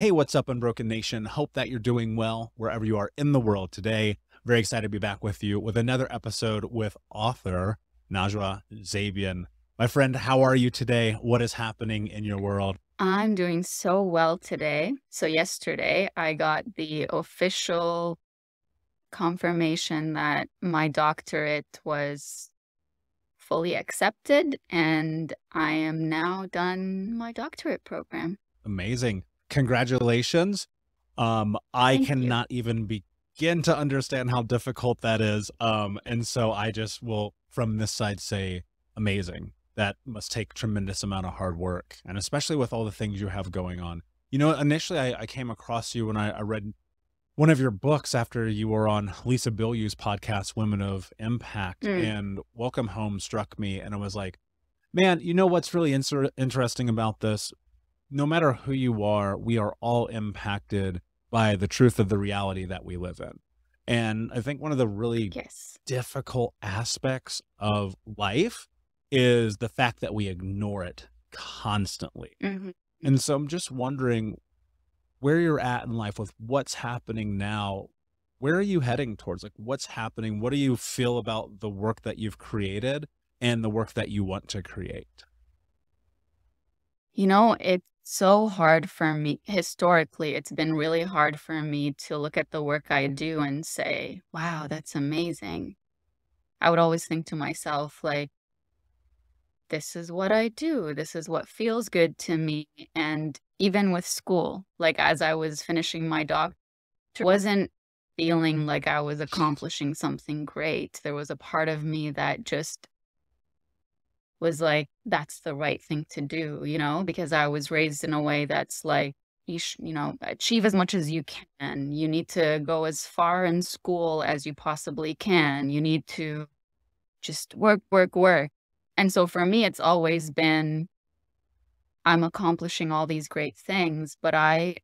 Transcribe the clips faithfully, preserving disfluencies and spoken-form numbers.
Hey, what's up, Unbroken Nation? Hope that you're doing well wherever you are in the world today. Very excited to be back with you with another episode with author Najwa Zebian. My friend, how are you today? What is happening in your world? I'm doing so well today. So yesterday I got the official confirmation that my doctorate was fully accepted and I am now done my doctorate program. Amazing. Congratulations. Um, I Thank cannot you. even begin to understand how difficult that is. Um, and so I just will, from this side, say amazing. That must take tremendous amount of hard work. And especially with all the things you have going on. You know, initially I, I came across you when I, I read one of your books after you were on Lisa Bilyeu's podcast, Women of Impact, mm. and Welcome Home struck me. And I was like, man, you know what's really inter interesting about this? No matter who you are, we are all impacted by the truth of the reality that we live in. And I think one of the really yes. difficult aspects of life is the fact that we ignore it constantly. Mm-hmm. And so I'm just wondering where you're at in life with what's happening now. Where are you heading towards? Like, what's happening? What do you feel about the work that you've created and the work that you want to create? You know, it's so hard for me. Historically, it's been really hard for me to look at the work I do and say, wow, that's amazing. I would always think to myself, like, this is what I do. This is what feels good to me. And even with school, like as I was finishing my doctorate, I wasn't feeling like I was accomplishing something great. There was a part of me that just was like, that's the right thing to do, you know, because I was raised in a way that's like, you, sh you know, achieve as much as you can. You need to go as far in school as you possibly can. You need to just work, work, work. And so for me, it's always been, I'm accomplishing all these great things, but I,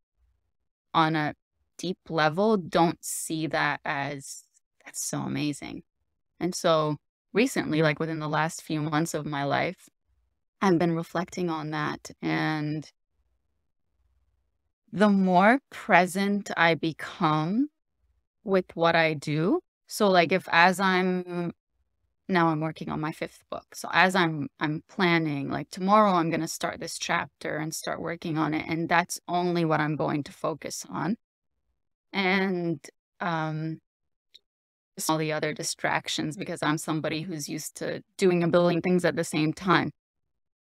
on a deep level, don't see that as, that's so amazing. And so recently, like within the last few months of my life, I've been reflecting on that. And the more present I become with what I do. So like if as I'm, now I'm working on my fifth book. So as I'm, I'm planning, like tomorrow I'm going to start this chapter and start working on it. And that's only what I'm going to focus on. And, um, all the other distractions, because I'm somebody who's used to doing a billion things at the same time.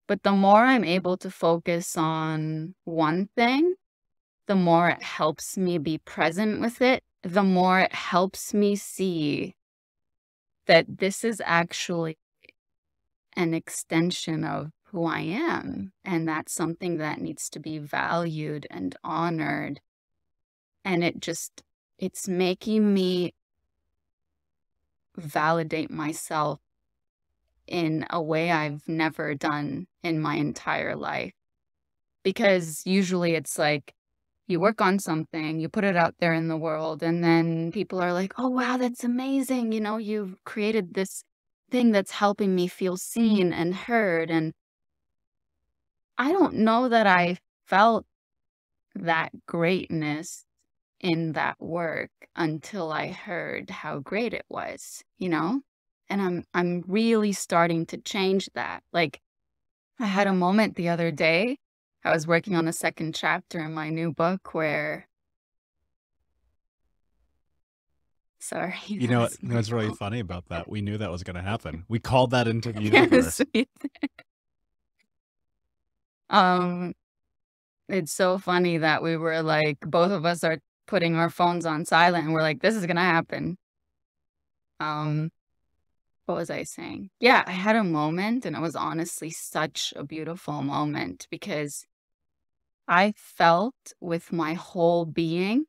But the more I'm able to focus on one thing, the more it helps me be present with it, the more it helps me see that this is actually an extension of who I am. And that's something that needs to be valued and honored. And it just, it's making me validate myself in a way I've never done in my entire life. Because usually it's like you work on something, you put it out there in the world, and then people are like, oh, wow, that's amazing. You know, you've created this thing that's helping me feel seen and heard. And I don't know that I felt that greatness in that work until I heard how great it was, you know? And I'm, I'm really starting to change that. Like I had a moment the other day, I was working on the second chapter in my new book where, sorry. You know, it, what's really funny about that? We knew that was going to happen. We called that into the universe. um, It's so funny that we were like, both of us are putting our phones on silent and we're like, this is going to happen. Um, what was I saying? Yeah, I had a moment and it was honestly such a beautiful moment because I felt with my whole being,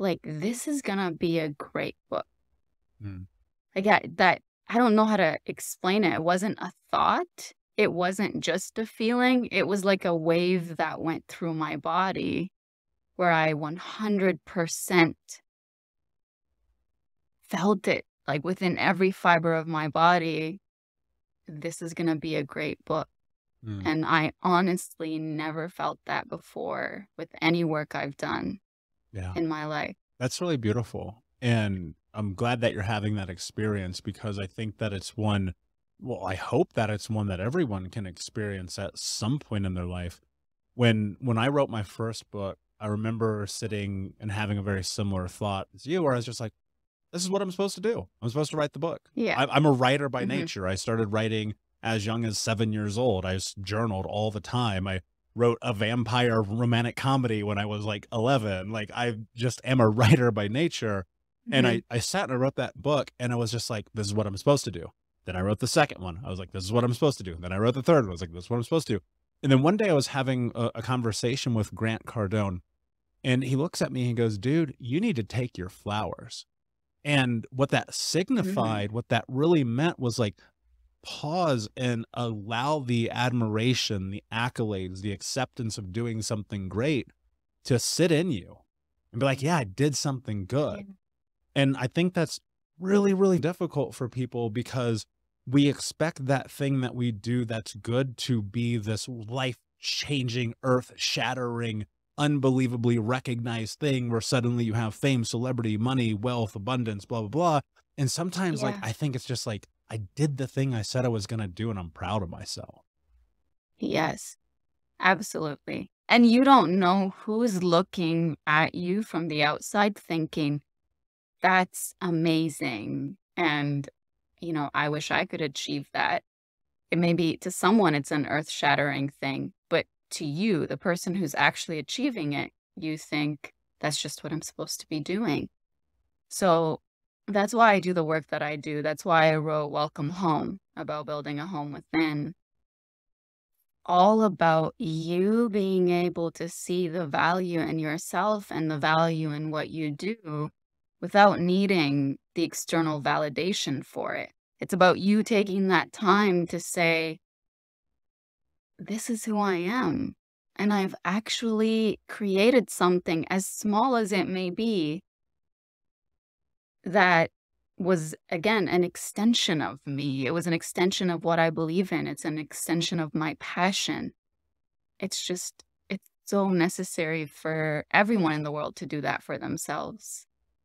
like, this is going to be a great book. Mm. Like I, that, I don't know how to explain it. It wasn't a thought. It wasn't just a feeling. It was like a wave that went through my body, where I one hundred percent felt it, like within every fiber of my body, this is going to be a great book. Mm. And I honestly never felt that before with any work I've done yeah. in my life. That's really beautiful. And I'm glad that you're having that experience, because I think that it's one, well, I hope that it's one that everyone can experience at some point in their life. When, when I wrote my first book, I remember sitting and having a very similar thought as you, where I was just like, this is what I'm supposed to do. I'm supposed to write the book. Yeah. I, I'm a writer by mm-hmm. nature. I started writing as young as seven years old. I journaled all the time. I wrote a vampire romantic comedy when I was like eleven. Like, I just am a writer by nature. Mm-hmm. And I, I sat and I wrote that book, and I was just like, this is what I'm supposed to do. Then I wrote the second one. I was like, this is what I'm supposed to do. Then I wrote the third one. I was like, this is what I'm supposed to do. And then one day I was having a, a conversation with Grant Cardone, and he looks at me and goes, dude, you need to take your flowers. And what that signified, mm-hmm. what that really meant was like, pause and allow the admiration, the accolades, the acceptance of doing something great to sit in you and be like, yeah, I did something good. Yeah. And I think that's really, really difficult for people, because we expect that thing that we do that's good to be this life-changing, earth-shattering, unbelievably recognized thing where suddenly you have fame, celebrity, money, wealth, abundance, blah, blah, blah. And sometimes yeah. like, I think it's just like, I did the thing I said I was going to do, and I'm proud of myself. Yes, absolutely. And you don't know who's looking at you from the outside thinking, that's amazing. And, you know, I wish I could achieve that. It may be, to someone, it's an earth-shattering thing. But to you, the person who's actually achieving it, you think, that's just what I'm supposed to be doing. So that's why I do the work that I do. That's why I wrote Welcome Home, about building a home within. All about you being able to see the value in yourself and the value in what you do without needing the external validation for it. It's about you taking that time to say, this is who I am. And I've actually created something, as small as it may be, that was, again, an extension of me. It was an extension of what I believe in. It's an extension of my passion. It's just, it's so necessary for everyone in the world to do that for themselves.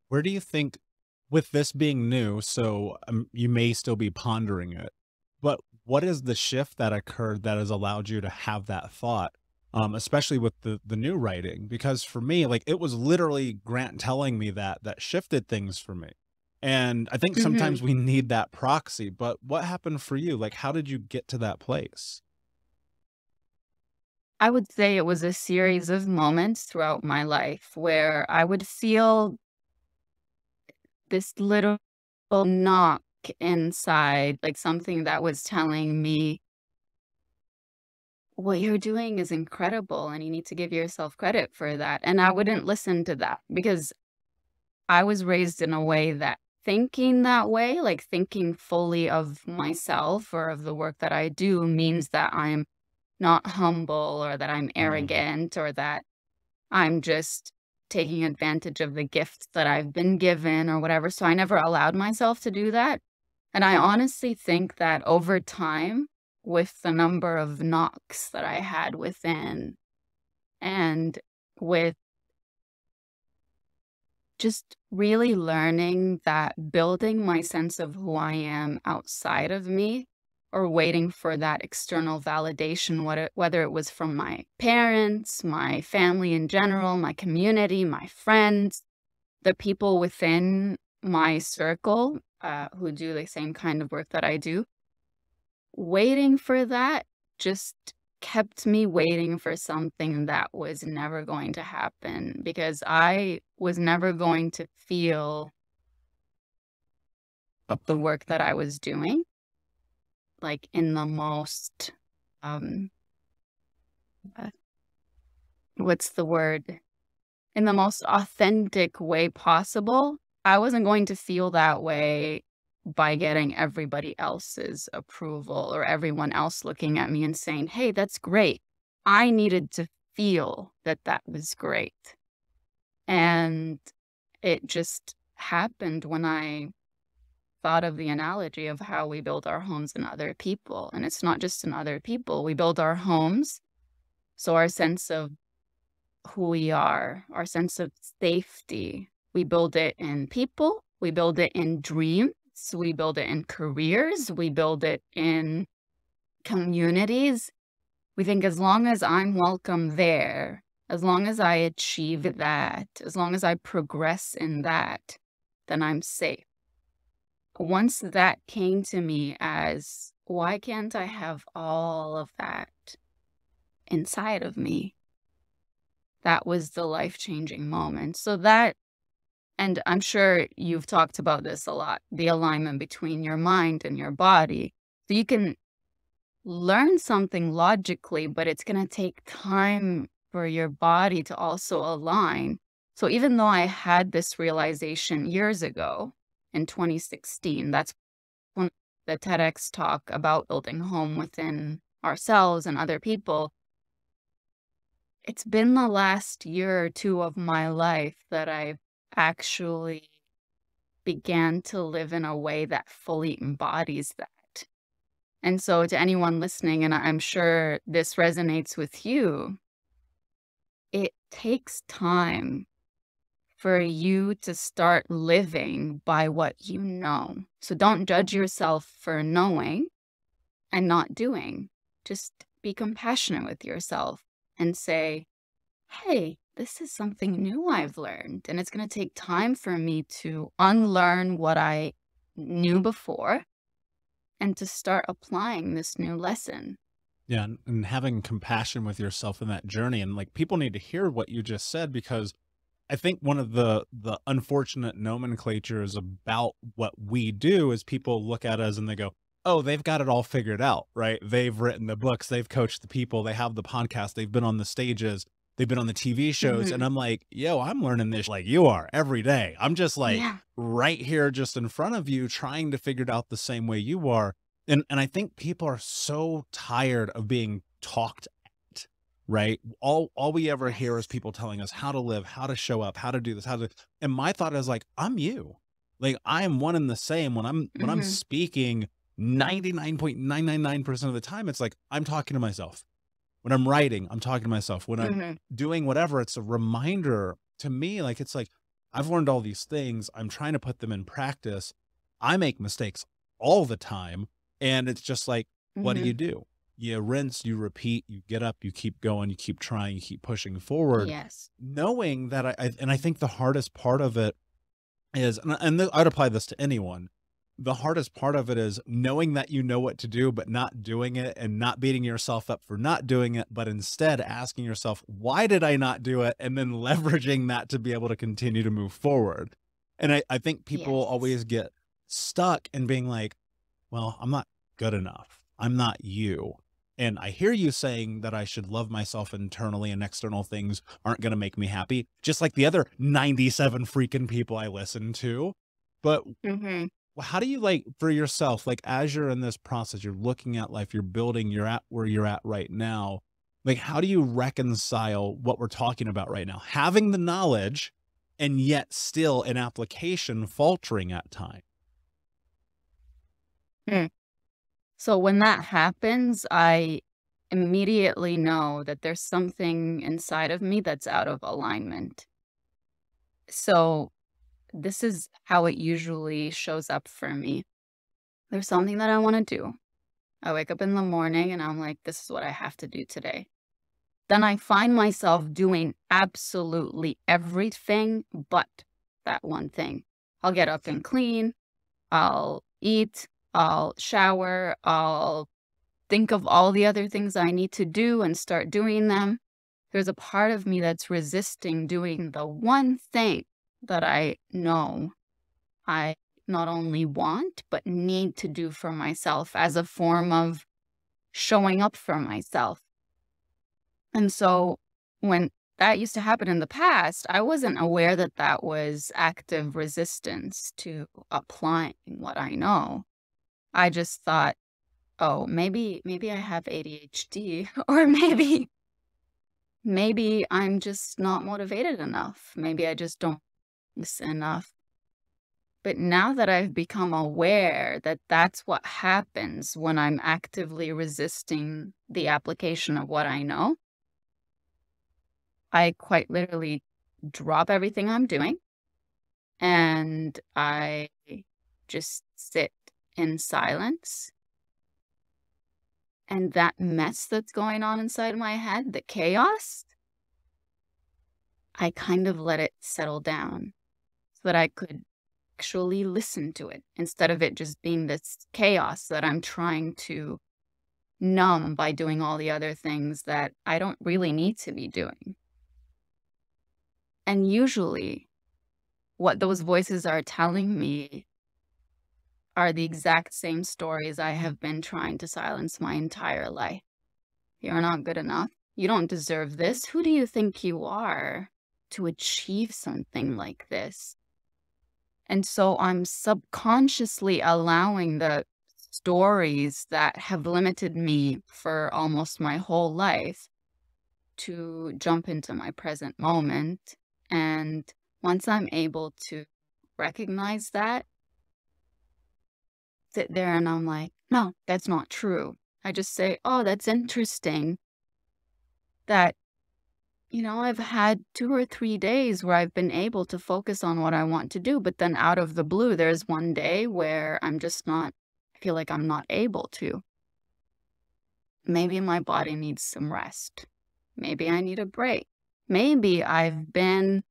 Where do you think, with this being new, so um, you may still be pondering it, but what is the shift that occurred that has allowed you to have that thought? Um, especially with the, the new writing, because for me, like, it was literally Grant telling me that, that shifted things for me. And I think sometimes mm-hmm. we need that proxy, but what happened for you? Like, how did you get to that place? I would say it was a series of moments throughout my life where I would feel this little knock inside, like something that was telling me, what you're doing is incredible and you need to give yourself credit for that. And I wouldn't listen to that, because I was raised in a way that thinking that way, like thinking fully of myself or of the work that I do, means that I'm not humble or that I'm arrogant or that I'm just taking advantage of the gifts that I've been given or whatever. So I never allowed myself to do that. And I honestly think that over time, with the number of knocks that I had within and with just really learning that building my sense of who I am outside of me, or waiting for that external validation, what it, whether it was from my parents, my family in general, my community, my friends, the people within my circle uh, who do the same kind of work that I do, waiting for that just kept me waiting for something that was never going to happen, because I was never going to feel the work that I was doing, like, in the most, um, what's the word? In the most authentic way possible. I wasn't going to feel that way by getting everybody else's approval or everyone else looking at me and saying, hey, that's great. I needed to feel that that was great. And it just happened when I thought of the analogy of how we build our homes in other people. And it's not just in other people. We build our homes. So our sense of who we are, our sense of safety, we build it in people. We build it in dreams. We build it in careers. We build it in communities. We think as long as I'm welcome there, as long as I achieve that, as long as I progress in that, then I'm safe. Once that came to me as, why can't I have all of that inside of me? That was the life-changing moment. So that, and I'm sure you've talked about this a lot, the alignment between your mind and your body. So you can learn something logically, but it's going to take time for your body to also align. So even though I had this realization years ago in twenty sixteen, that's when the TEDx talk about building home within ourselves and other people, it's been the last year or two of my life that I've actually began to live in a way that fully embodies that. And so to anyone listening, and I'm sure this resonates with you, it takes time for you to start living by what you know. So don't judge yourself for knowing and not doing. Just be compassionate with yourself and say, hey, this is something new I've learned, and it's going to take time for me to unlearn what I knew before and to start applying this new lesson. Yeah, and, and having compassion with yourself in that journey. And like, people need to hear what you just said, because I think one of the the unfortunate nomenclatures about what we do is people look at us and they go, oh, they've got it all figured out, right? They've written the books, they've coached the people, they have the podcast, they've been on the stages, they've been on the T V shows. Mm-hmm. And I'm like, yo, I'm learning this like you are every day. I'm just like yeah. right here, just in front of you, trying to figure it out the same way you are. And, and I think people are so tired of being talked at, right? All, all we ever hear is people telling us how to live, how to show up, how to do this, how to, and my thought is like, I'm you. Like, I am one and the same. When I'm, mm-hmm. when I'm speaking, ninety-nine point nine nine nine percent of the time, it's like, I'm talking to myself. When I'm writing, I'm talking to myself. When I'm mm-hmm. doing whatever, it's a reminder to me. Like, it's like, I've learned all these things. I'm trying to put them in practice. I make mistakes all the time. And it's just like, mm-hmm. what do you do? You rinse, you repeat, you get up, you keep going, you keep trying, you keep pushing forward. Yes. Knowing that I, I and I think the hardest part of it is, and, and th- I'd apply this to anyone. The hardest part of it is knowing that you know what to do, but not doing it, and not beating yourself up for not doing it, but instead asking yourself, why did I not do it? And then leveraging that to be able to continue to move forward. And I, I think people yes. always get stuck in being like, well, I'm not good enough. I'm not you. And I hear you saying that I should love myself internally and external things aren't going to make me happy, just like the other ninety-seven freaking people I listen to. But mm-hmm. how do you, like, for yourself, like, as you're in this process, you're looking at life, you're building, you're at where you're at right now. Like, how do you reconcile what we're talking about right now? Having the knowledge and yet still in application faltering at times. Hmm. So when that happens, I immediately know that there's something inside of me that's out of alignment. So this is how it usually shows up for me. There's something that I want to do. I wake up in the morning and I'm like, this is what I have to do today. Then I find myself doing absolutely everything but that one thing. I'll get up and clean. I'll eat. I'll shower. I'll think of all the other things I need to do and start doing them. There's a part of me that's resisting doing the one thing that I know I not only want, but need to do for myself as a form of showing up for myself. And so when that used to happen in the past, I wasn't aware that that was active resistance to applying what I know. I just thought, oh, maybe, maybe I have A D H D, or maybe, maybe I'm just not motivated enough. Maybe I just don't listen enough. But now that I've become aware that that's what happens when I'm actively resisting the application of what I know, I quite literally drop everything I'm doing and I just sit in silence. And that mess that's going on inside my head, the chaos, I kind of let it settle down so that I could actually listen to it instead of it just being this chaos that I'm trying to numb by doing all the other things that I don't really need to be doing. And usually what those voices are telling me are the exact same stories I have been trying to silence my entire life. You're not good enough. You don't deserve this. Who do you think you are to achieve something like this? And so I'm subconsciously allowing the stories that have limited me for almost my whole life to jump into my present moment. And once I'm able to recognize that, sit there and I'm like, no, that's not true. I just say, oh, that's interesting that, you know, I've had two or three days where I've been able to focus on what I want to do, but then out of the blue, there's one day where I'm just not, I feel like I'm not able to. Maybe my body needs some rest. Maybe I need a break. Maybe I've been,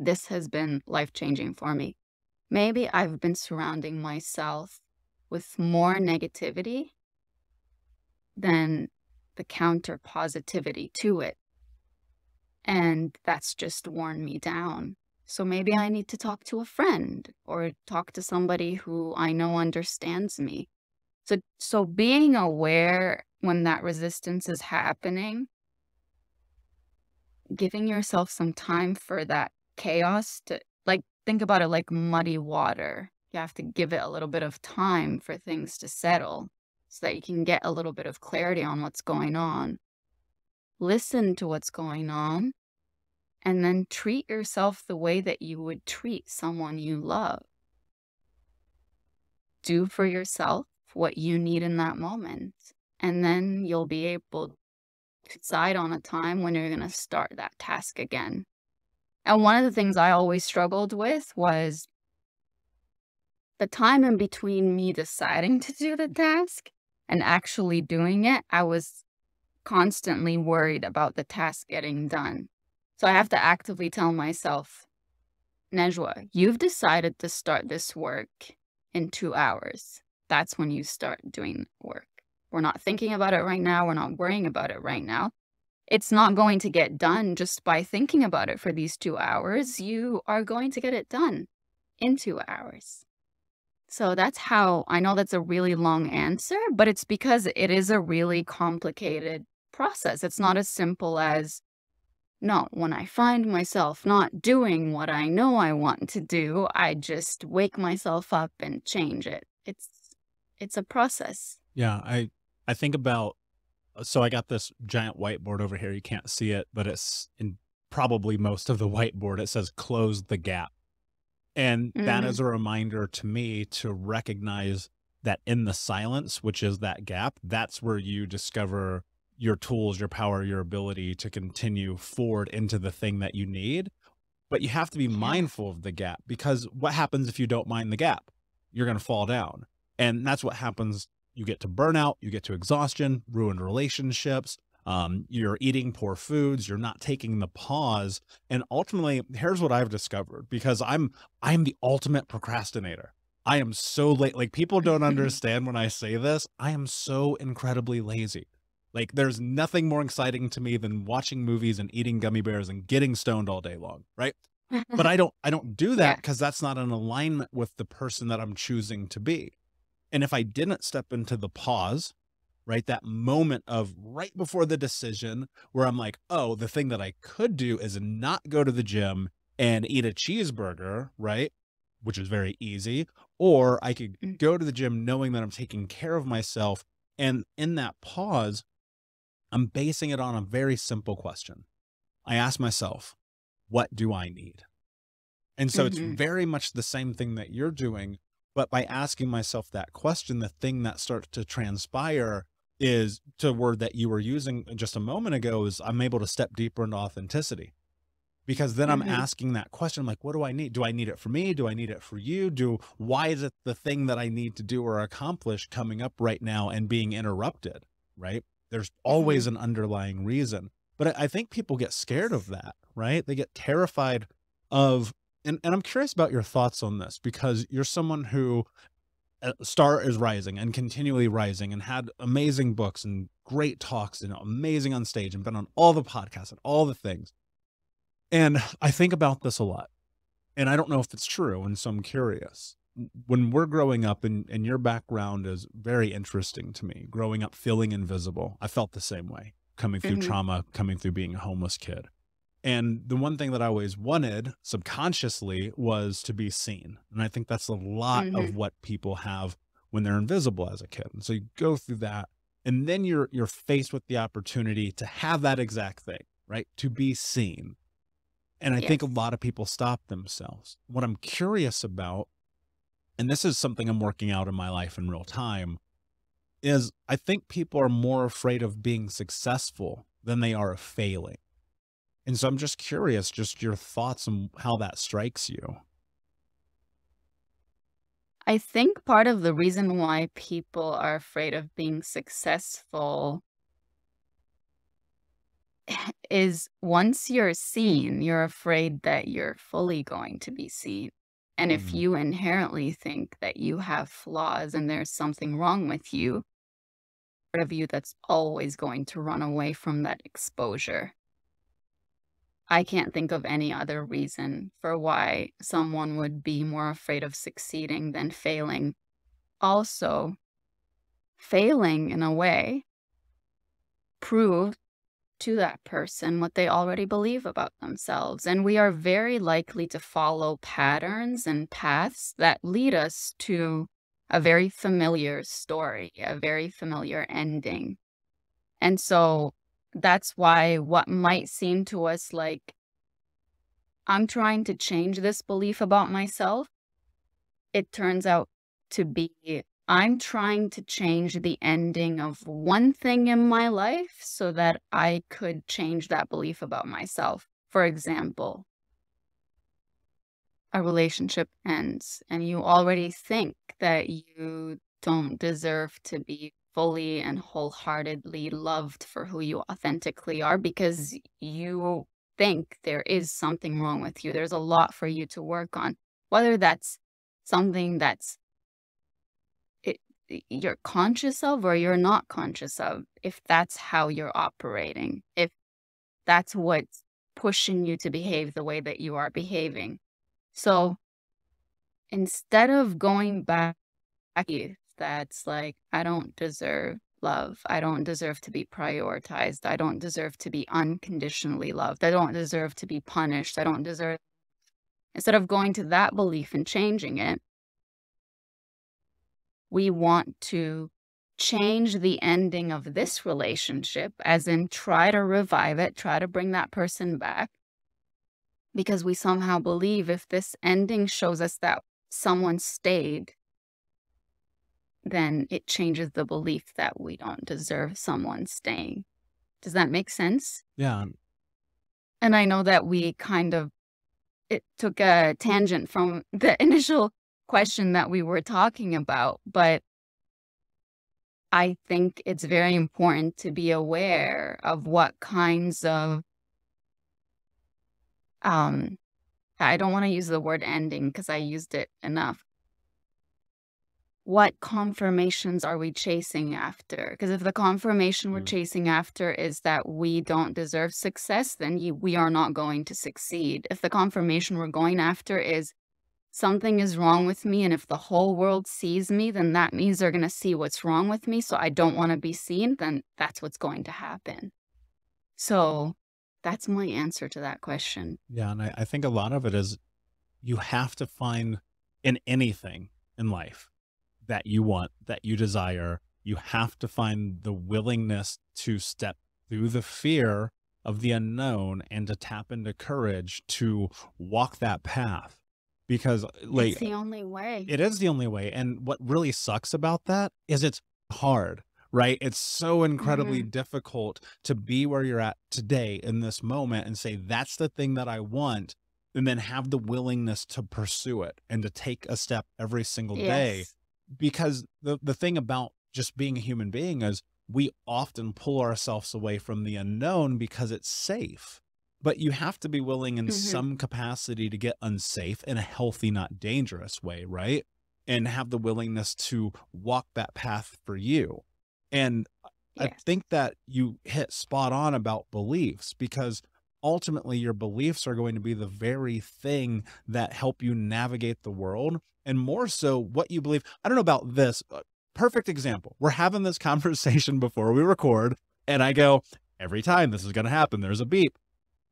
this has been life-changing for me. Maybe I've been surrounding myself with more negativity than the counter positivity to it. And that's just worn me down. So maybe I need to talk to a friend or talk to somebody who I know understands me. So, so being aware when that resistance is happening, giving yourself some time for that chaos to, like, think about it like muddy water. You have to give it a little bit of time for things to settle so that you can get a little bit of clarity on what's going on. Listen to what's going on, and then treat yourself the way that you would treat someone you love. Do for yourself what you need in that moment, and then you'll be able to decide on a time when you're going to start that task again. And one of the things I always struggled with was the time in between me deciding to do the task and actually doing it. I was constantly worried about the task getting done. So I have to actively tell myself, Najwa, you've decided to start this work in two hours. That's when you start doing work. We're not thinking about it right now. We're not worrying about it right now. It's not going to get done just by thinking about it for these two hours. You are going to get it done in two hours. So that's how, I know that's a really long answer, but it's because it is a really complicated process. It's not as simple as, no, when I find myself not doing what I know I want to do, I just wake myself up and change it. It's, it's a process. Yeah, I, I think about, so I got this giant whiteboard over here. You can't see it, but it's in probably most of the whiteboard. It says, close the gap. And mm. that is a reminder to me to recognize that in the silence, which is that gap, that's where you discover your tools, your power, your ability to continue forward into the thing that you need. But you have to be yeah. mindful of the gap, because what happens if you don't mind the gap? You're going to fall down. And that's what happens. You get to burnout, you get to exhaustion, ruined relationships, um, you're eating poor foods, you're not taking the pause. And ultimately, here's what I've discovered, because I'm, I'm the ultimate procrastinator. I am so late. Like, people don't understand when I say this, I am so incredibly lazy. Like, there's nothing more exciting to me than watching movies and eating gummy bears and getting stoned all day long, right? But I don't, I don't do that because that's not in alignment with the person that I'm choosing to be. And if I didn't step into the pause, right, that moment of right before the decision where I'm like, oh, the thing that I could do is not go to the gym and eat a cheeseburger, right, which is very easy, or I could go to the gym knowing that I'm taking care of myself. And in that pause, I'm basing it on a very simple question. I ask myself, what do I need? And so mm-hmm. it's very much the same thing that you're doing, but by asking myself that question, the thing that starts to transpire is, to a word that you were using just a moment ago, is I'm able to step deeper into authenticity. Because then mm-hmm. I'm asking that question, I'm like, what do I need? Do I need it for me? Do I need it for you? Do, why is it the thing that I need to do or accomplish coming up right now and being interrupted, right? There's always an underlying reason, but I think people get scared of that, right? They get terrified of, and, and I'm curious about your thoughts on this, because you're someone who uh, star is rising and continually rising and had amazing books and great talks and amazing on stage and been on all the podcasts and all the things. And I think about this a lot, and I don't know if it's true. And so I'm curious, when we're growing up, and, and your background is very interesting to me, growing up feeling invisible. I felt the same way coming through mm-hmm. trauma, coming through being a homeless kid. And the one thing that I always wanted subconsciously was to be seen. And I think that's a lot mm-hmm. of what people have when they're invisible as a kid. And so you go through that, and then you're, you're faced with the opportunity to have that exact thing, right? To be seen. And I yes. think a lot of people stop themselves. What I'm curious about, and this is something I'm working out in my life in real time, is I think people are more afraid of being successful than they are of failing. And so I'm just curious, just your thoughts on how that strikes you. I think part of the reason why people are afraid of being successful is once you're seen, you're afraid that you're fully going to be seen. And mm-hmm. if you inherently think that you have flaws and there's something wrong with you, part of you that's always going to run away from that exposure. I can't think of any other reason for why someone would be more afraid of succeeding than failing. Also, failing in a way proves to that person what they already believe about themselves. And we are very likely to follow patterns and paths that lead us to a very familiar story, a very familiar ending. And so that's why what might seem to us like, I'm trying to change this belief about myself, it turns out to be, I'm trying to change the ending of one thing in my life so that I could change that belief about myself. For example, a relationship ends and you already think that you don't deserve to be fully and wholeheartedly loved for who you authentically are, because you think there is something wrong with you. There's a lot for you to work on, whether that's something that's you're conscious of or you're not conscious of. If that's how you're operating, if that's what's pushing you to behave the way that you are behaving. So instead of going back, that's like, I don't deserve love. I don't deserve to be prioritized. I don't deserve to be unconditionally loved. I don't deserve to be punished. I don't deserve. Instead of going to that belief and changing it, we want to change the ending of this relationship, as in try to revive it, try to bring that person back, because we somehow believe if this ending shows us that someone stayed, then it changes the belief that we don't deserve someone staying. Does that make sense? Yeah. And I know that we kind of, it took a tangent from the initial question that we were talking about, but I think it's very important to be aware of what kinds of, um, I don't want to use the word ending because I used it enough. What confirmations are we chasing after? Because if the confirmation mm-hmm. we're chasing after is that we don't deserve success, then you, we are not going to succeed. If the confirmation we're going after is, something is wrong with me, and if the whole world sees me, then that means they're going to see what's wrong with me, so I don't want to be seen, then that's what's going to happen. So that's my answer to that question. Yeah, and I, I think a lot of it is you have to find in anything in life that you want, that you desire, you have to find the willingness to step through the fear of the unknown and to tap into courage to walk that path. because like it's the only way. It is the only way. And what really sucks about that is it's hard, right? It's so incredibly mm-hmm. difficult to be where you're at today in this moment and say, that's the thing that I want. And then have the willingness to pursue it and to take a step every single yes. day. Because the, the thing about just being a human being is we often pull ourselves away from the unknown because it's safe, but you have to be willing in mm-hmm. some capacity to get unsafe in a healthy, not dangerous way. Right. And have the willingness to walk that path for you. And yeah. I think that you hit spot on about beliefs, because ultimately your beliefs are going to be the very thing that help you navigate the world, and more so what you believe. I don't know about this. Perfect example. We're having this conversation before we record, and I go, every time this is going to happen, there's a beep.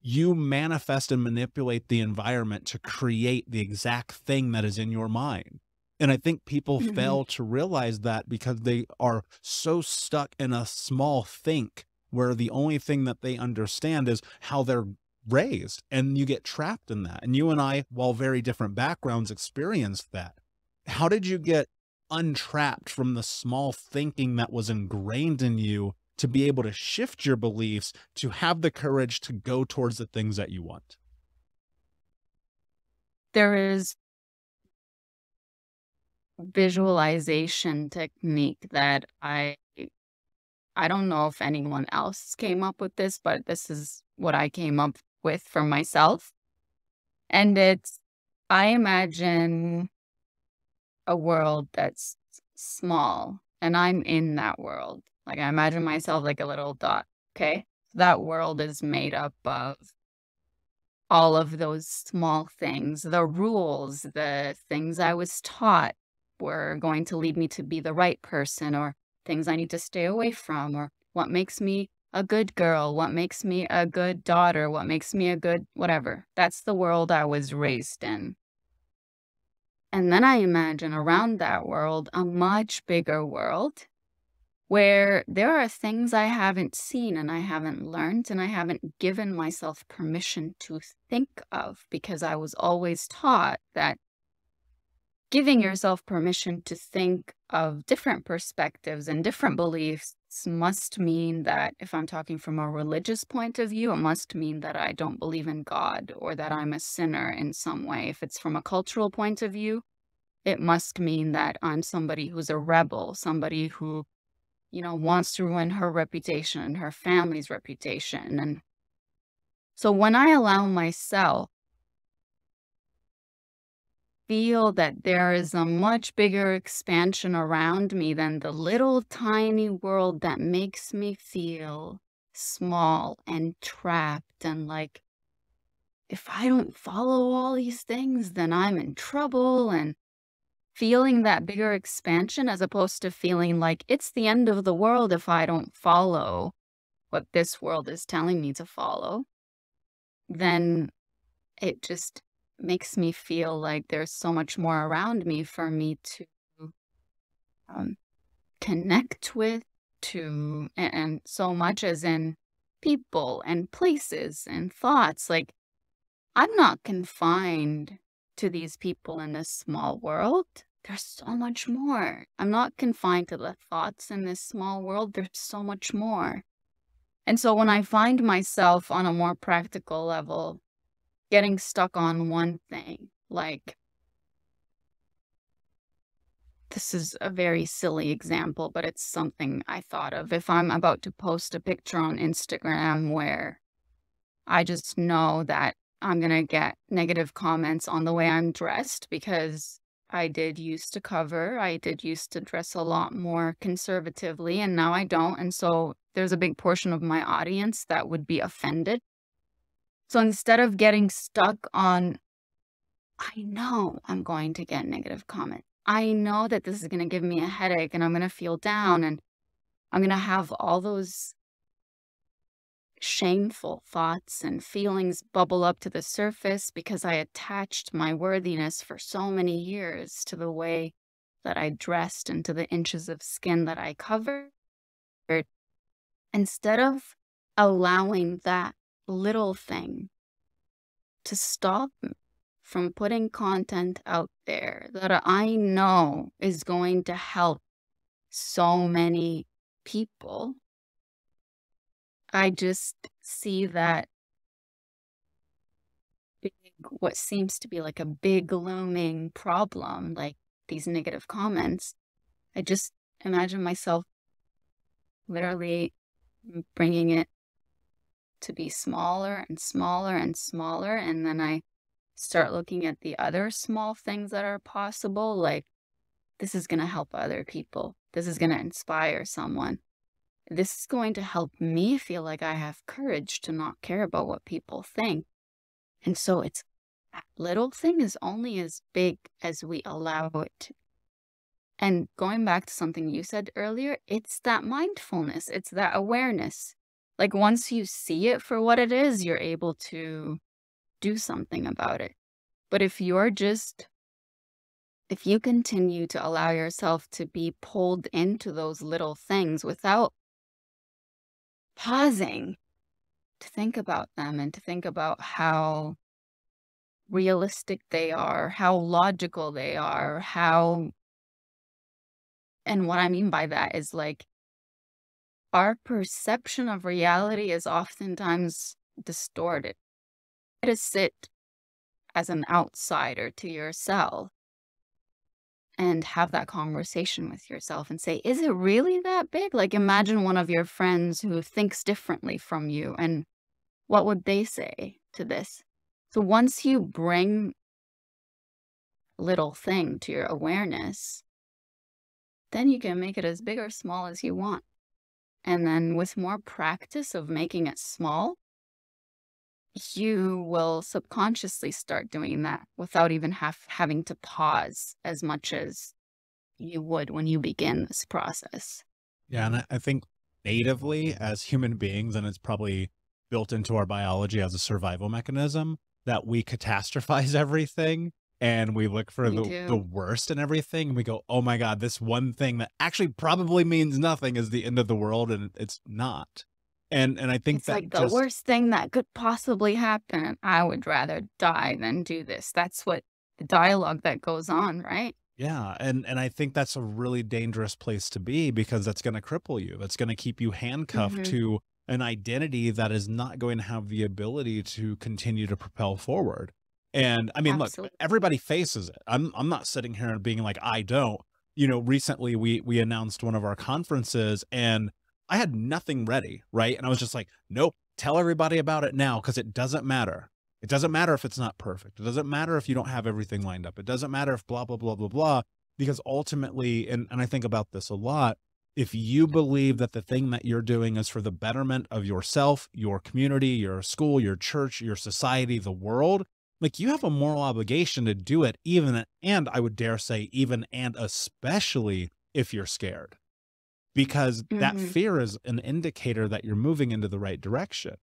You manifest and manipulate the environment to create the exact thing that is in your mind. And I think people mm-hmm. fail to realize that because they are so stuck in a small think where the only thing that they understand is how they're raised, and you get trapped in that. And you and I, while very different backgrounds, experienced that. How did you get untrapped from the small thinking that was ingrained in you to be able to shift your beliefs, to have the courage to go towards the things that you want? There is visualization technique that I, I don't know if anyone else came up with this, but this is what I came up with for myself. And it's, I imagine a world that's small, and I'm in that world. Like, I imagine myself like a little dot. Okay. That world is made up of all of those small things, the rules, the things I was taught were going to lead me to be the right person, or things I need to stay away from, or what makes me a good girl, what makes me a good daughter, what makes me a good whatever. That's the world I was raised in. And then I imagine around that world, a much bigger world where there are things I haven't seen and I haven't learned and I haven't given myself permission to think of, because I was always taught that giving yourself permission to think of different perspectives and different beliefs must mean that, if I'm talking from a religious point of view, it must mean that I don't believe in God or that I'm a sinner in some way. If it's from a cultural point of view, it must mean that I'm somebody who's a rebel, somebody who, you know, wants to ruin her reputation and her family's reputation. And so when I allow myself feel that there is a much bigger expansion around me than the little tiny world that makes me feel small and trapped and like, if I don't follow all these things, then I'm in trouble, and feeling that bigger expansion as opposed to feeling like it's the end of the world if I don't follow what this world is telling me to follow, then it just makes me feel like there's so much more around me for me to um, connect with, to, and, and so much as in people and places and thoughts. Like, I'm not confined to these people in this small world. There's so much more. I'm not confined to the thoughts in this small world. There's so much more. And so when I find myself on a more practical level getting stuck on one thing, like, this is a very silly example, but it's something I thought of. If I'm about to post a picture on Instagram where I just know that I'm going to get negative comments on the way I'm dressed, because I did used to cover, I did used to dress a lot more conservatively, and now I don't. And so there's a big portion of my audience that would be offended. So instead of getting stuck on, I know I'm going to get negative comment, I know that this is going to give me a headache and I'm going to feel down and I'm going to have all those shameful thoughts and feelings bubble up to the surface, because I attached my worthiness for so many years to the way that I dressed and to the inches of skin that I covered. Instead of allowing that little thing to stop from putting content out there that I know is going to help so many people. I just see that big, what seems to be like a big looming problem, like these negative comments. I just imagine myself literally bringing it to be smaller and smaller and smaller. And then I start looking at the other small things that are possible. Like, this is going to help other people. This is going to inspire someone. This is going to help me feel like I have courage to not care about what people think. And so it's, that little thing is only as big as we allow it to. And going back to something you said earlier, it's that mindfulness. It's that awareness. Like, once you see it for what it is, you're able to do something about it. But if you're just, if you continue to allow yourself to be pulled into those little things without pausing to think about them and to think about how realistic they are, how logical they are, how, and what I mean by that is, like, our perception of reality is oftentimes distorted. Try to sit as an outsider to yourself and have that conversation with yourself and say, is it really that big? Like, imagine one of your friends who thinks differently from you, and what would they say to this? So once you bring a little thing to your awareness, then you can make it as big or small as you want. And then with more practice of making it small, you will subconsciously start doing that without even have, having to pause as much as you would when you begin this process. Yeah, and I think natively as human beings, and it's probably built into our biology as a survival mechanism, that we catastrophize everything and we look for the, the worst in everything. And we go, oh my God, this one thing that actually probably means nothing is the end of the world, and it's not. And and I think it's that like the just, worst thing that could possibly happen. I would rather die than do this. That's what the dialogue that goes on, right? Yeah, and and I think that's a really dangerous place to be, because that's going to cripple you. That's going to keep you handcuffed mm-hmm. to an identity that is not going to have the ability to continue to propel forward. And I mean, Absolutely. Look, everybody faces it. I'm I'm not sitting here and being like, I don't. You know, recently we we announced one of our conferences, and I had nothing ready, right? And I was just like, nope, tell everybody about it now, because it doesn't matter. It doesn't matter if it's not perfect. It doesn't matter if you don't have everything lined up. It doesn't matter if blah, blah, blah, blah, blah, because ultimately, and, and I think about this a lot, if you believe that the thing that you're doing is for the betterment of yourself, your community, your school, your church, your society, the world, like, you have a moral obligation to do it, even, and I would dare say, even and especially if you're scared. Because that mm-hmm. fear is an indicator that you're moving into the right direction,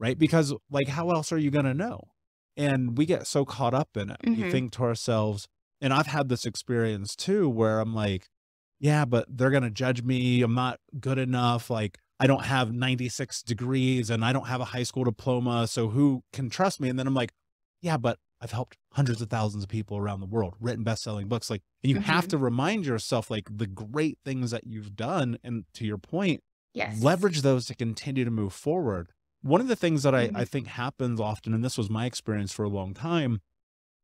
right? Because, like, how else are you going to know? And we get so caught up in it. Mm-hmm. We think to ourselves, and I've had this experience too, where I'm like, yeah, but they're going to judge me. I'm not good enough. Like, I don't have ninety-six degrees and I don't have a high school diploma. So who can trust me? And then I'm like, yeah, but I've helped hundreds of thousands of people around the world, written best-selling books. Like, and you mm-hmm. have to remind yourself, like, the great things that you've done. And to your point, yes. leverage those to continue to move forward. One of the things that I, mm-hmm. I think happens often, and this was my experience for a long time,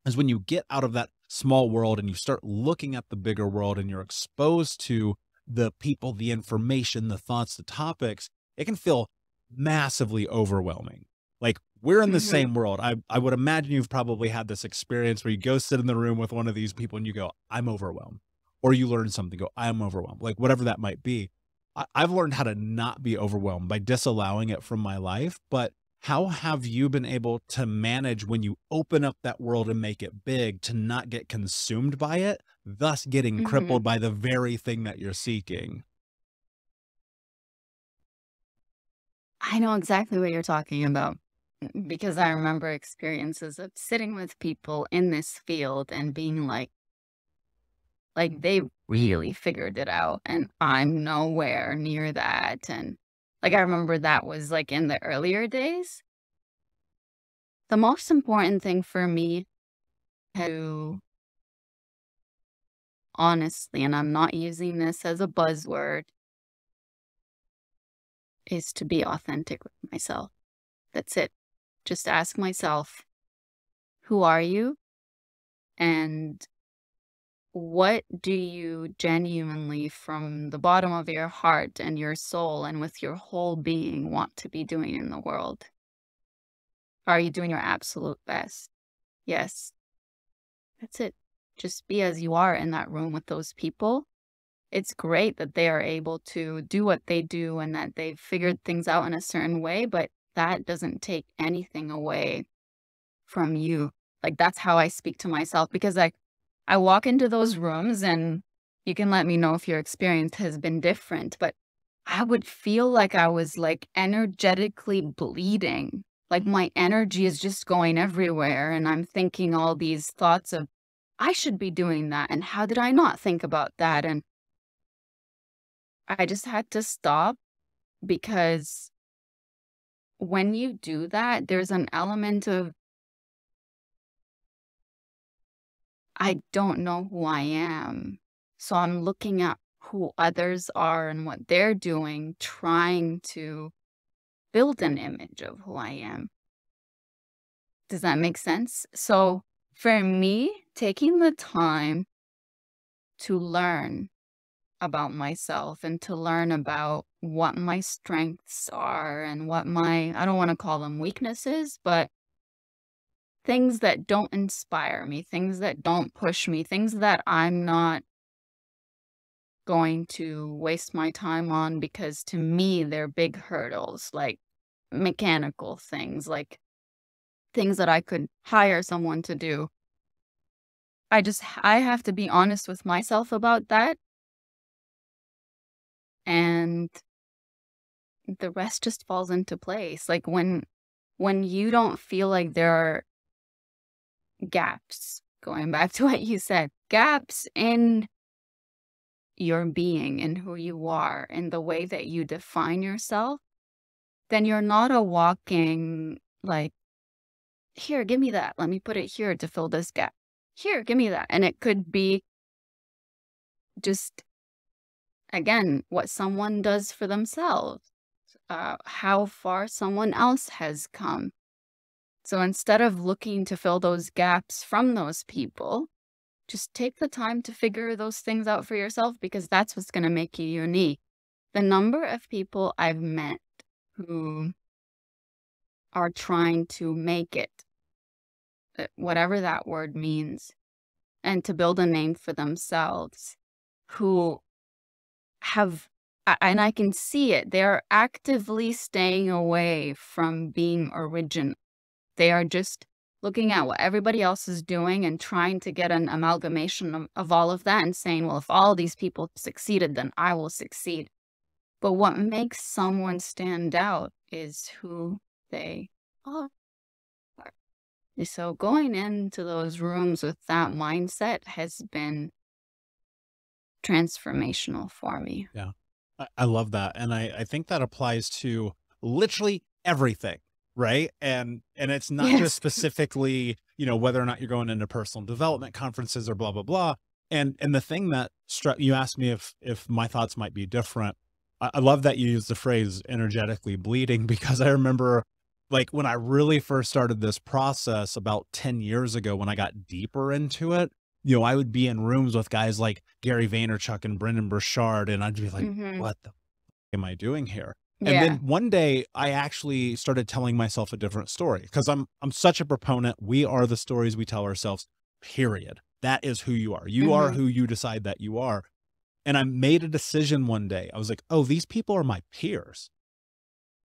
is when you get out of that small world and you start looking at the bigger world and you're exposed to the people, the information, the thoughts, the topics, it can feel massively overwhelming. Like, we're in the mm-hmm. same world. I, I would imagine you've probably had this experience where you go sit in the room with one of these people and you go, I'm overwhelmed. Or you learn something, go, I'm overwhelmed. Like, whatever that might be. I, I've learned how to not be overwhelmed by disallowing it from my life. But how have you been able to manage when you open up that world and make it big to not get consumed by it, thus getting mm-hmm. crippled by the very thing that you're seeking? I know exactly what you're talking about. Because I remember experiences of sitting with people in this field and being like, like they really figured it out and I'm nowhere near that. And like, I remember that was like in the earlier days. The most important thing for me who, honestly, and I'm not using this as a buzzword, is to be authentic with myself. That's it. Just ask myself, who are you? And what do you genuinely, from the bottom of your heart and your soul and with your whole being, want to be doing in the world? Are you doing your absolute best? Yes. That's it. Just be as you are in that room with those people. It's great that they are able to do what they do and that they've figured things out in a certain way, but that doesn't take anything away from you. Like, that's how I speak to myself, because I, I walk into those rooms, and you can let me know if your experience has been different, but I would feel like I was like energetically bleeding. Like, my energy is just going everywhere, and I'm thinking all these thoughts of, I should be doing that, and how did I not think about that? And I just had to stop, because when you do that, there's an element of, I don't know who I am. So I'm looking at who others are and what they're doing, trying to build an image of who I am. Does that make sense? So for me, taking the time to learn about myself and to learn about what my strengths are and what my, I don't want to call them weaknesses, but things that don't inspire me, things that don't push me, things that I'm not going to waste my time on, because to me, they're big hurdles, like mechanical things, like things that I could hire someone to do. I just, I have to be honest with myself about that. And the rest just falls into place. Like, when, when you don't feel like there are gaps, going back to what you said, gaps in your being and who you are and the way that you define yourself, then you're not a walking, like, here, give me that. Let me put it here to fill this gap. Here, give me that. And it could be just, again, what someone does for themselves, uh, how far someone else has come. So instead of looking to fill those gaps from those people, just take the time to figure those things out for yourself, because that's what's going to make you unique. The number of people I've met who are trying to make it, whatever that word means, and to build a name for themselves, who have, and I can see it, they're actively staying away from being original. They are just looking at what everybody else is doing and trying to get an amalgamation of, of all of that and saying, well, if all these people succeeded, then I will succeed. But what makes someone stand out is who they are. So going into those rooms with that mindset has been transformational for me. Yeah, I, I love that. And I, I think that applies to literally everything, right? And, and it's not yes. just specifically, you know, whether or not you're going into personal development conferences or blah, blah, blah. And, and the thing that struck, you asked me if, if my thoughts might be different. I, I love that you use the phrase energetically bleeding, because I remember, like, when I really first started this process about ten years ago, when I got deeper into it, you know, I would be in rooms with guys like Gary Vaynerchuk and Brendan Burchard, and I'd be like, mm-hmm. what the f am I doing here? And yeah. then one day I actually started telling myself a different story, because I'm, I'm such a proponent. We are the stories we tell ourselves, period. That is who you are. You mm-hmm. are who you decide that you are. And I made a decision one day. I was like, oh, these people are my peers.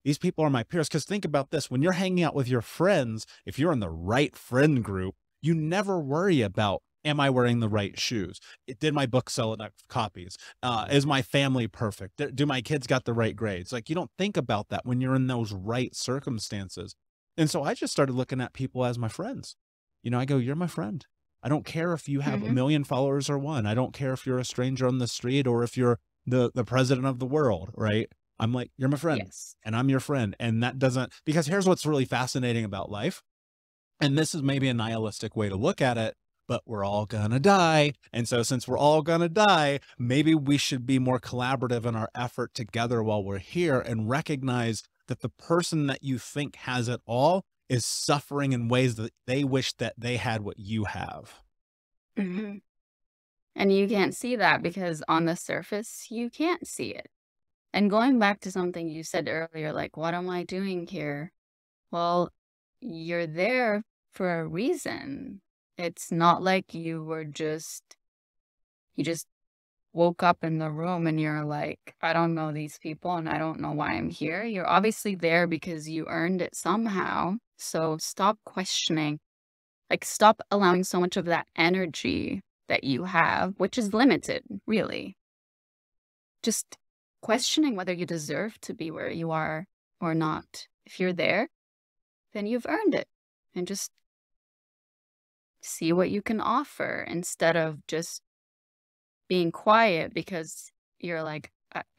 These people are my peers. Because think about this. When you're hanging out with your friends, if you're in the right friend group, you never worry about, am I wearing the right shoes? Did my book sell enough copies? Uh, is my family perfect? Do my kids got the right grades? Like, you don't think about that when you're in those right circumstances. And so I just started looking at people as my friends. You know, I go, you're my friend. I don't care if you have mm-hmm. a million followers or one. I don't care if you're a stranger on the street or if you're the, the president of the world, right? I'm like, you're my friend yes. and I'm your friend. And that doesn't, because here's what's really fascinating about life. And this is maybe a nihilistic way to look at it. but we're all gonna die. And so since we're all gonna die, maybe we should be more collaborative in our effort together while we're here and recognize that the person that you think has it all is suffering in ways that they wish that they had what you have. Mm-hmm. And you can't see that because on the surface, you can't see it. And going back to something you said earlier, like, what am I doing here? Well, you're there for a reason. It's not like you were just, you just woke up in the room and you're like, I don't know these people and I don't know why I'm here. You're obviously there because you earned it somehow. So stop questioning, like stop allowing so much of that energy that you have, which is limited, really. Just questioning whether you deserve to be where you are or not. If you're there, then you've earned it. And just see what you can offer instead of just being quiet because you're like,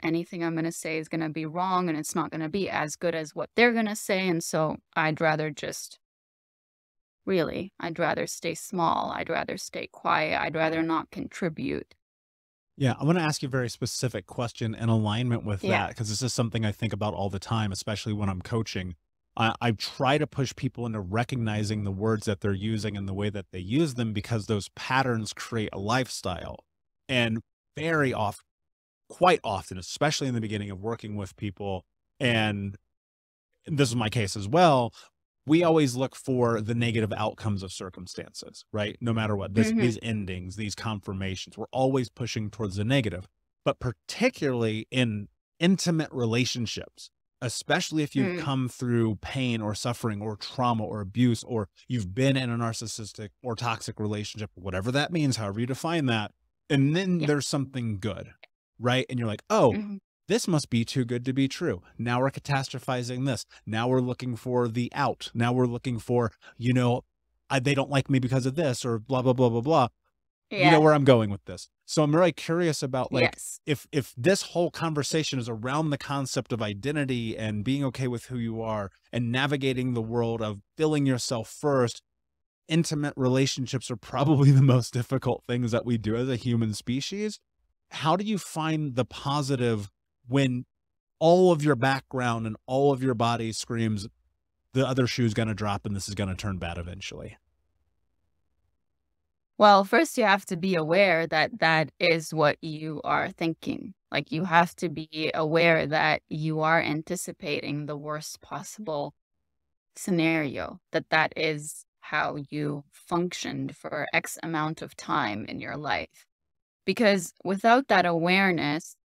anything I'm going to say is going to be wrong and it's not going to be as good as what they're going to say. And so I'd rather just, really, I'd rather stay small. I'd rather stay quiet. I'd rather not contribute. Yeah. I want to ask you a very specific question in alignment with yeah. that, because this is something I think about all the time, especially when I'm coaching. I, I try to push people into recognizing the words that they're using and the way that they use them, because those patterns create a lifestyle. And very often, quite often, especially in the beginning of working with people, and this is my case as well, we always look for the negative outcomes of circumstances, right? No matter what, this, mm-hmm. these endings, these confirmations, we're always pushing towards the negative. But particularly in intimate relationships, especially if you've mm. come through pain or suffering or trauma or abuse, or you've been in a narcissistic or toxic relationship, whatever that means, however you define that. And then yeah. there's something good, right? And you're like, oh, mm-hmm. this must be too good to be true. Now we're catastrophizing this. Now we're looking for the out. Now we're looking for, you know, I, they don't like me because of this, or blah, blah, blah, blah, blah. Yeah. You know where I'm going with this. So I'm really curious about, like, yes. if, if this whole conversation is around the concept of identity and being okay with who you are and navigating the world of filling yourself first, intimate relationships are probably the most difficult things that we do as a human species. How do you find the positive when all of your background and all of your body screams, the other shoe's going to drop and this is going to turn bad eventually? Well, first you have to be aware that that is what you are thinking. Like, you have to be aware that you are anticipating the worst possible scenario, that that is how you functioned for X amount of time in your life. Because without that awareness,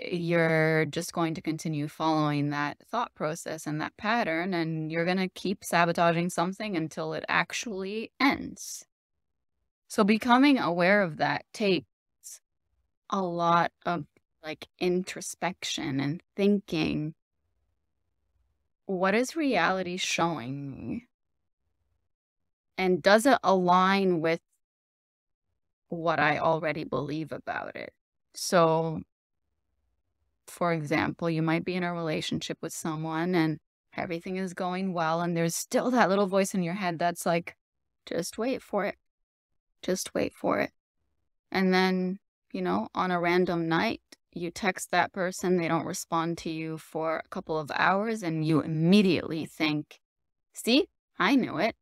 you're just going to continue following that thought process and that pattern, and you're going to keep sabotaging something until it actually ends. So becoming aware of that takes a lot of, like, introspection and thinking, what is reality showing me? And does it align with what I already believe about it? So, for example, you might be in a relationship with someone and everything is going well, and there's still that little voice in your head that's like, just wait for it. Just wait for it. And then, you know, on a random night, you text that person, they don't respond to you for a couple of hours, and you immediately think, see, I knew it.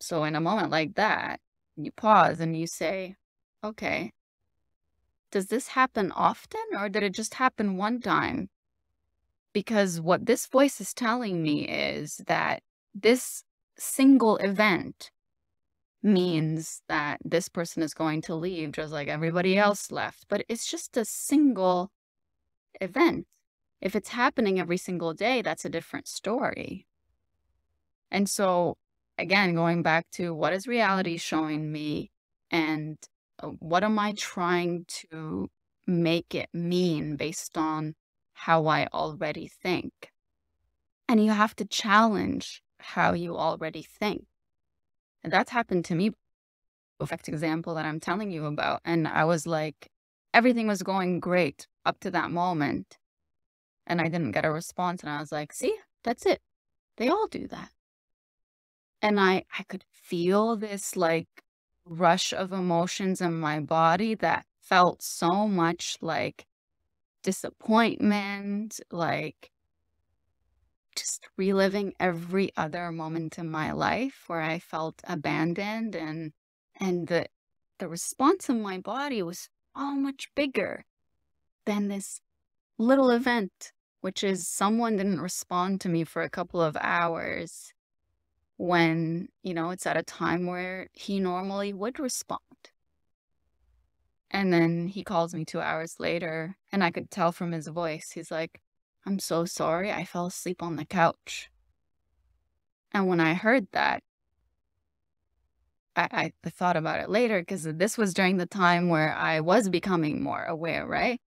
So in a moment like that, you pause and you say, okay, does this happen often, or did it just happen one time? Because what this voice is telling me is that this single event means that this person is going to leave just like everybody else left. But it's just a single event. If it's happening every single day, that's a different story. And so, again, going back to what is reality showing me, and what am I trying to make it mean based on how I already think? And you have to challenge how you already think. And that's happened to me, perfect example that I'm telling you about. And I was like, everything was going great up to that moment. And I didn't get a response. And I was like, see, that's it. They all do that. And I, I could feel this like rush of emotions in my body that felt so much like disappointment, like just reliving every other moment in my life where I felt abandoned, and and the the response in my body was so much bigger than this little event, which is someone didn't respond to me for a couple of hours when, you know, it's at a time where he normally would respond. And then he calls me two hours later, and I could tell from his voice, he's like, "I'm so sorry, I fell asleep on the couch." And when I heard that, I, I thought about it later, because this was during the time where I was becoming more aware, right?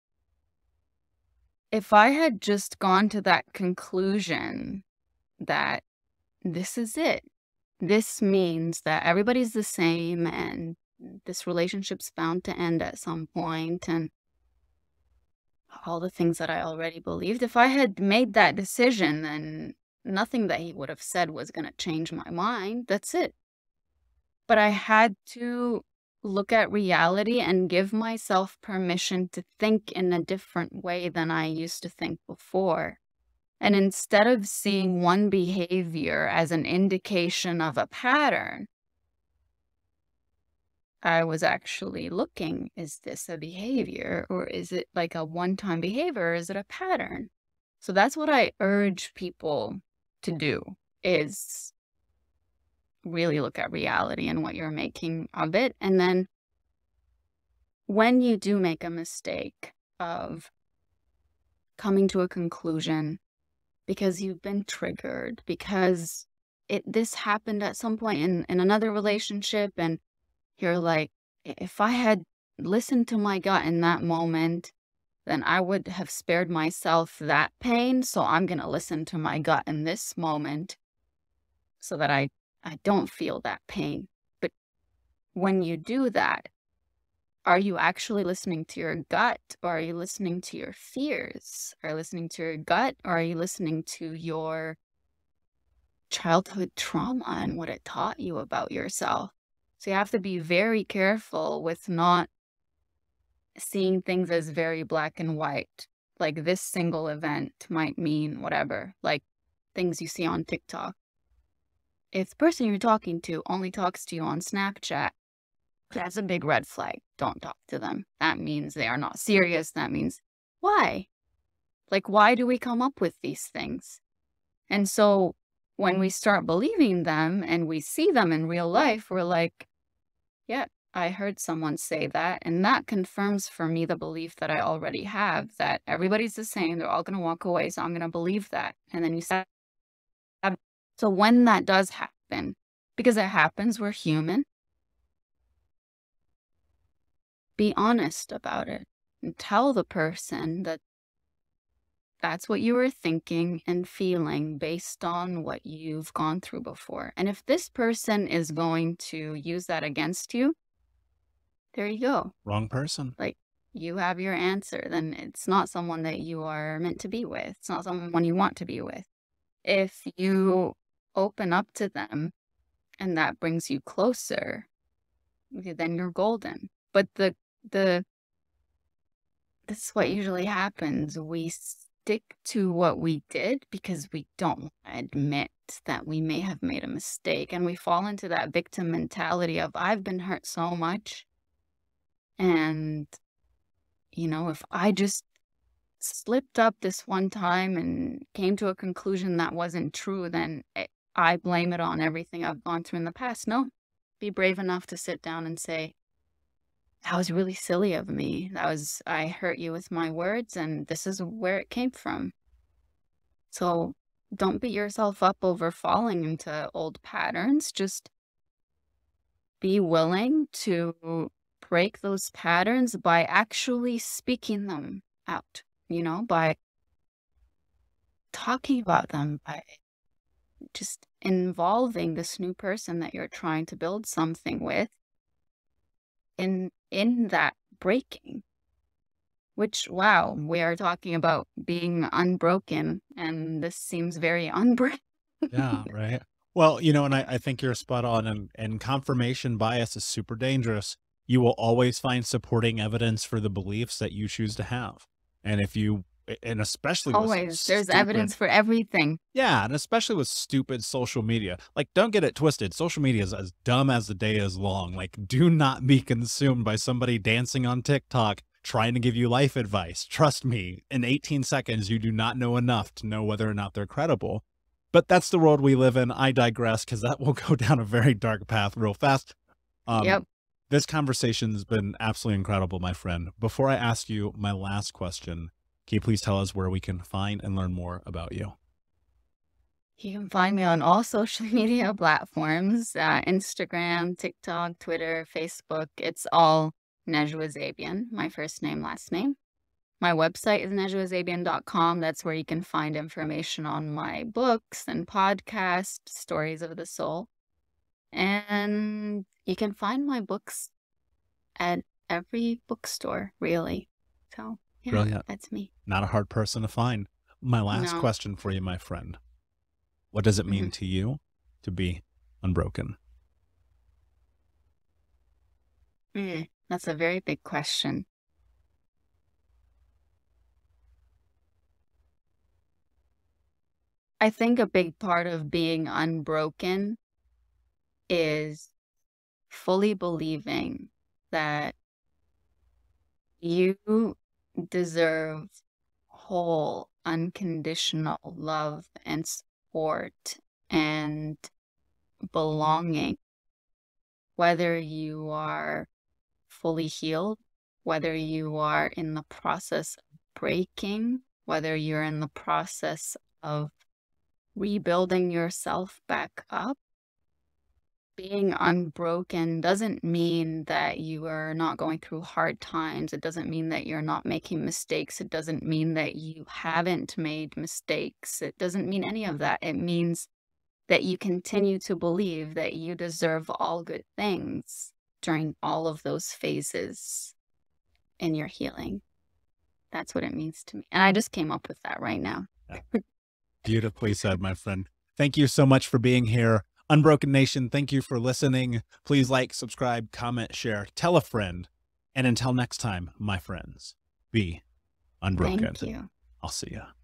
If I had just gone to that conclusion that this is it, this means that everybody's the same and this relationship's bound to end at some point, and all the things that I already believed, if I had made that decision, then nothing that he would have said was going to change my mind. That's it. But I had to look at reality and give myself permission to think in a different way than I used to think before. And instead of seeing one behavior as an indication of a pattern, I was actually looking, is this a behavior, or is it like a one-time behavior, or is it a pattern? So that's what I urge people to do, is really look at reality and what you're making of it. And then when you do make a mistake of coming to a conclusion because you've been triggered, because it this happened at some point in, in another relationship, and you're like, if I had listened to my gut in that moment, then I would have spared myself that pain. So I'm going to listen to my gut in this moment so that I, I don't feel that pain. But when you do that, are you actually listening to your gut, or are you listening to your fears? Are you listening to your gut, or are you listening to your childhood trauma and what it taught you about yourself? So you have to be very careful with not seeing things as very black and white. Like, this single event might mean whatever, like things you see on TikTok. If the person you're talking to only talks to you on Snapchat, that's a big red flag. Don't talk to them. That means they are not serious. That means, why? Like, why do we come up with these things? And so when we start believing them and we see them in real life, we're like, yeah, I heard someone say that. And that confirms for me the belief that I already have, that everybody's the same. They're all going to walk away. So I'm going to believe that. And then you say, so when that does happen, because it happens, we're human, be honest about it and tell the person that that's what you were thinking and feeling based on what you've gone through before. And if this person is going to use that against you, there you go. Wrong person. Like, you have your answer. Then it's not someone that you are meant to be with. It's not someone you want to be with. If you open up to them and that brings you closer, then you're golden. But the, the, this is what usually happens. We stick to what we did because we don't admit that we may have made a mistake, and we fall into that victim mentality of, I've been hurt so much, and you know, if I just slipped up this one time and came to a conclusion that wasn't true, then it, I blame it on everything I've gone through in the past. No, be brave enough to sit down and say, that was really silly of me. That was, I hurt you with my words, and this is where it came from. So don't beat yourself up over falling into old patterns. Just be willing to break those patterns by actually speaking them out, you know, by talking about them, by just involving this new person that you're trying to build something with in in that breaking, which, wow, we are talking about being unbroken, and this seems very unbroken. Yeah, right. Well, you know, and I, I think you're spot on, and, and confirmation bias is super dangerous. You will always find supporting evidence for the beliefs that you choose to have. And if you, and especially always, with there's stupid, evidence for everything. Yeah. And especially with stupid social media, like don't get it twisted. Social media is as dumb as the day is long. Like do not be consumed by somebody dancing on TikTok, trying to give you life advice. Trust me, in eighteen seconds, you do not know enough to know whether or not they're credible. But that's the world we live in. I digress because that will go down a very dark path real fast. Um, yep. This conversation has been absolutely incredible, my friend. Before I ask you my last question, can you please tell us where we can find and learn more about you? You can find me on all social media platforms, uh, Instagram, TikTok, Twitter, Facebook. It's all Najwa Zebian, my first name, last name. My website is najwa zebian dot com. That's where you can find information on my books and podcasts, Stories of the Soul. And you can find my books at every bookstore, really. So, yeah, Brilliant. That's me. Not a hard person to find. My last no. question for you, my friend. What does it mean mm-hmm. to you to be unbroken? Mm, that's a very big question. I think a big part of being unbroken is fully believing that you deserve whole, unconditional love and support and belonging, whether you are fully healed, whether you are in the process of breaking, whether you're in the process of rebuilding yourself back up. Being unbroken doesn't mean that you are not going through hard times. It doesn't mean that you're not making mistakes. It doesn't mean that you haven't made mistakes. It doesn't mean any of that. It means that you continue to believe that you deserve all good things during all of those phases in your healing. That's what it means to me. And I just came up with that right now. Yeah. Beautifully said, my friend. Thank you so much for being here. Unbroken Nation, thank you for listening. Please like, subscribe, comment, share, tell a friend. And until next time, my friends, be unbroken. Thank you. I'll see ya.